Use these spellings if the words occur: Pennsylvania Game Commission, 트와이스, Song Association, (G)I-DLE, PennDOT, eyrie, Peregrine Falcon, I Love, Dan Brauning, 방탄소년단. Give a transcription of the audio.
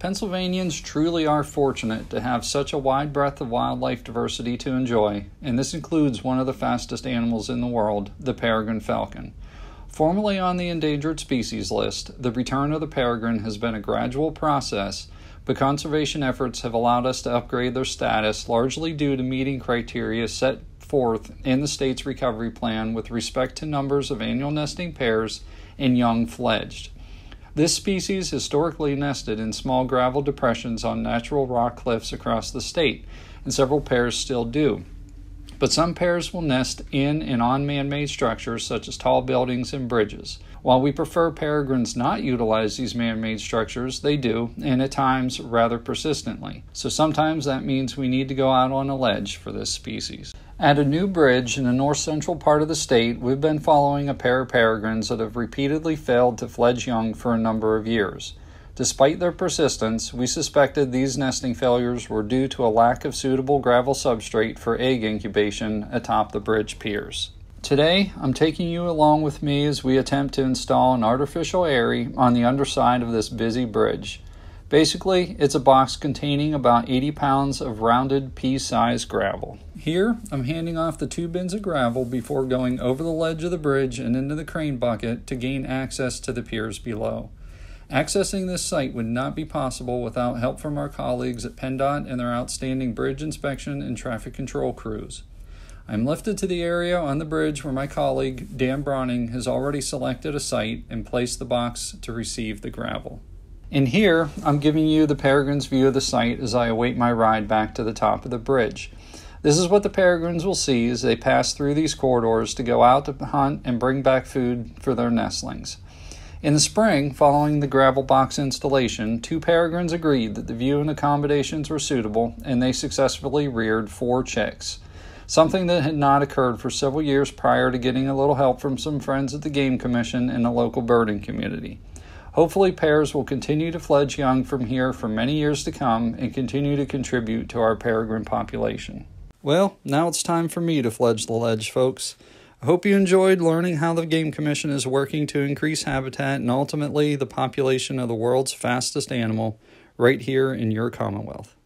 Pennsylvanians truly are fortunate to have such a wide breadth of wildlife diversity to enjoy, and this includes one of the fastest animals in the world, the peregrine falcon. Formerly on the endangered species list, the return of the peregrine has been a gradual process, but conservation efforts have allowed us to upgrade their status largely due to meeting criteria set forth in the state's recovery plan with respect to numbers of annual nesting pairs and young fledged. This species historically nested in small gravel depressions on natural rock cliffs across the state, and several pairs still do. But some pairs will nest in and on man-made structures such as tall buildings and bridges. While we prefer peregrines not utilize these man-made structures, they do, and at times rather persistently. So sometimes that means we need to go out on a ledge for this species. At a new bridge in the north-central part of the state, we've been following a pair of peregrines that have repeatedly failed to fledge young for a number of years. Despite their persistence, we suspected these nesting failures were due to a lack of suitable gravel substrate for egg incubation atop the bridge piers. Today, I'm taking you along with me as we attempt to install an artificial eyrie on the underside of this busy bridge. Basically, it's a box containing about 80 pounds of rounded pea-sized gravel. Here, I'm handing off the 2 bins of gravel before going over the ledge of the bridge and into the crane bucket to gain access to the piers below. Accessing this site would not be possible without help from our colleagues at PennDOT and their outstanding bridge inspection and traffic control crews. I'm lifted to the area on the bridge where my colleague, Dan Brauning, has already selected a site and placed the box to receive the gravel. And here, I'm giving you the peregrines' view of the site as I await my ride back to the top of the bridge. This is what the peregrines will see as they pass through these corridors to go out to hunt and bring back food for their nestlings. In the spring, following the gravel box installation, 2 peregrines agreed that the view and accommodations were suitable, and they successfully reared 4 chicks, something that had not occurred for several years prior to getting a little help from some friends at the Game Commission and the local birding community. Hopefully, pairs will continue to fledge young from here for many years to come and continue to contribute to our peregrine population. Well, now it's time for me to fledge the ledge, folks. I hope you enjoyed learning how the Game Commission is working to increase habitat and ultimately the population of the world's fastest animal right here in your Commonwealth.